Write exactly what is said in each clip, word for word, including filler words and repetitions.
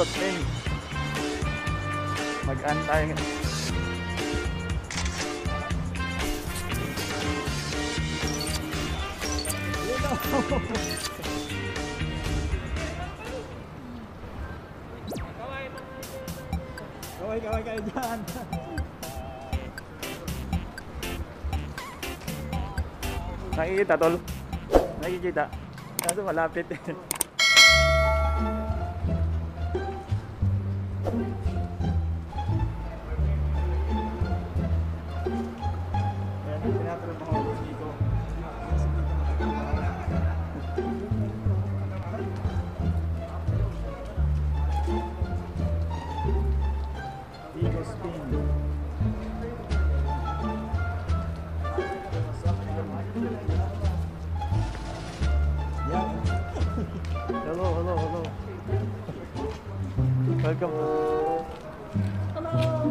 magka-train. Mag-antay nga. Kaway, kaway kayo dyan. Nakikita, tol. Nakikita. Kaso malapit eh. Welcome. Hello.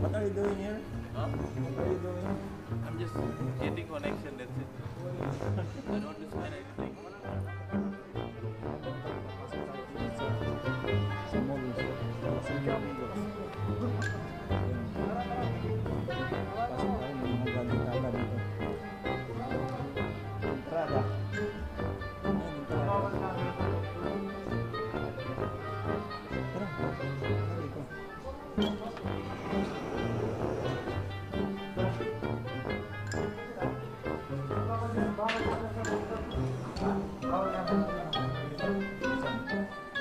What are you doing here? Huh? What are you doing? I'm just getting connection, that's it. I don't understand anything.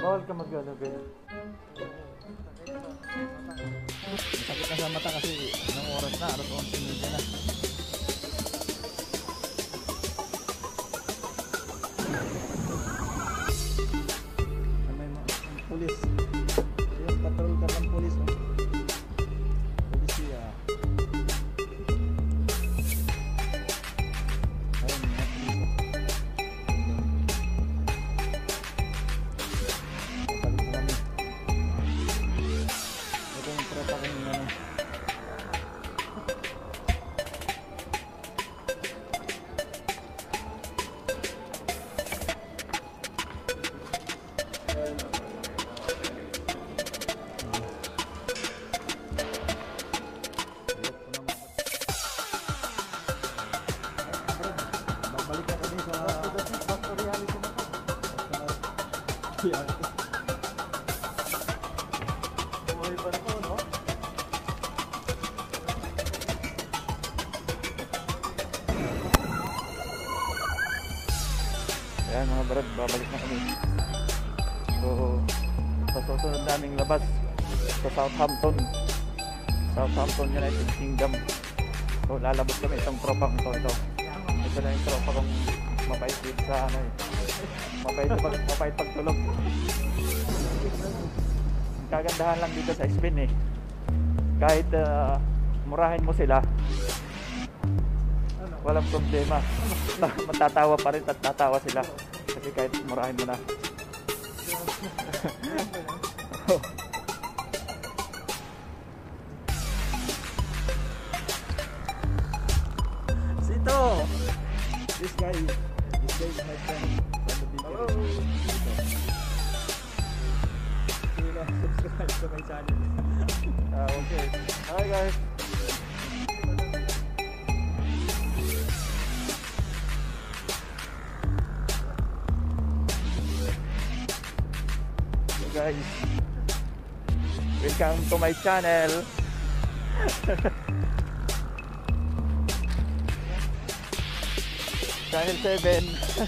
Bawal ka mag-ano gaya. Sakit na sa mata kasi ng oras na, aros onse na. May mga pulis. Yung patrol ka ng pulis. Polisiya. Yeah. Well, but no, no. Ayan mga barat, babalik na kami. So, sa susunod naming labas sa Southampton, Southampton United Kingdom. So, lalabas kami isang tropang to. Ito, ito lang yung tropa kong mapait dito sa ano eh. Mapait, pag, mapait pagtulog. Ang kagandahan lang dito sa Spain eh. Kahit uh, murahin mo sila, walang problema. Matatawa pa rin at tatawa sila kasi kahit murahin mo na. Oh. Sito! This guy, this guy is my friend from the video. Hello! Please subscribe to my channel. Ah, okay. Hi guys! Guys, welcome to my channel. Channel seven. Kapuso.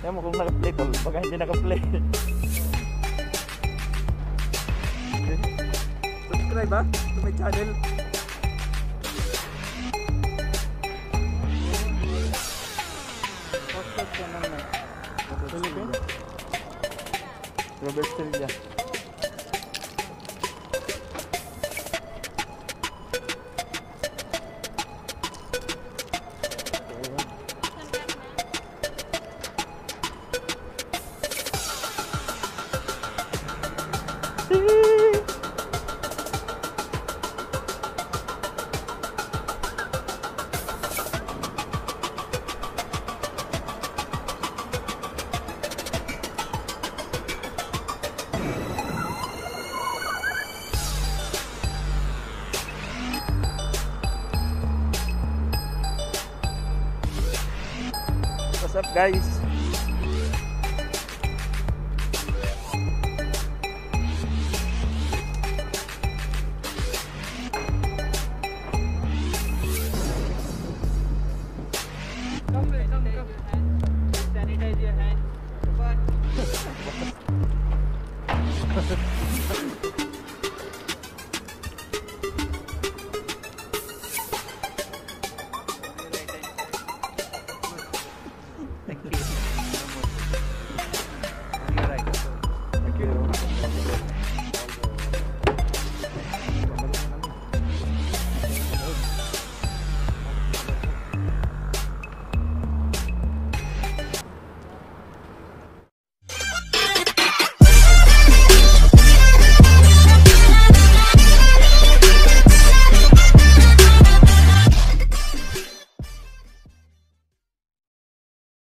Ayan mo kung naka-play ko, baka hindi naka-play. Subscribe ba to my channel. Robert Sevilla. What's up, guys? Come, come, come. Sanitize your hands. Sanitize your hands.